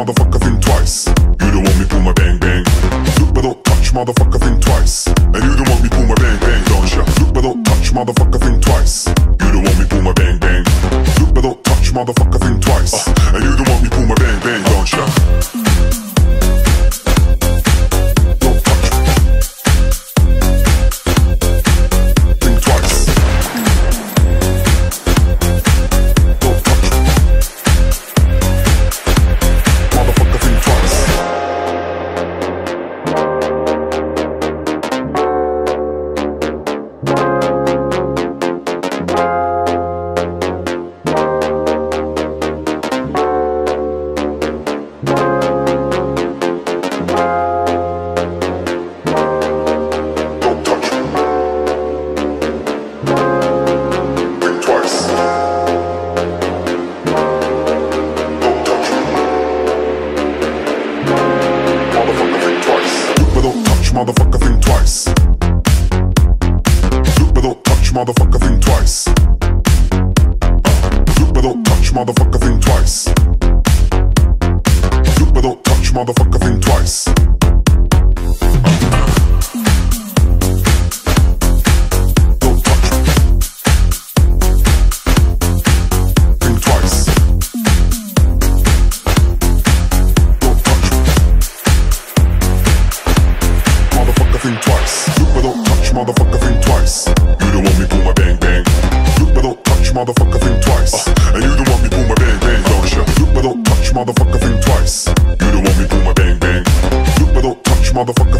motherfucker, think twice. You don't want me pull my bang bang. Look but don't touch, motherfucker, think twice. And you don't want me pull my bang bang, don't ya? Look but don't touch, motherfucker, think twice. You don't want me pull my bang bang. Look but don't touch, motherfucker, think twice. And you don't want me pull my bang bang, don't ya? Motherfucker, think twice. Look but don't touch, motherfucker, think twice. Look but don't touch, motherfucker, think twice. Look but don't touch, motherfucker, think twice. Think twice. Look but don't touch, motherfucker, think twice. You don't want me pull my bang bang. Look but don't touch, motherfucker, think twice. And you don't want me pull my bang bang, don't ya? Look but don't touch, motherfucker, think twice. You don't want me pull my bang bang. Look but don't touch, motherfucker.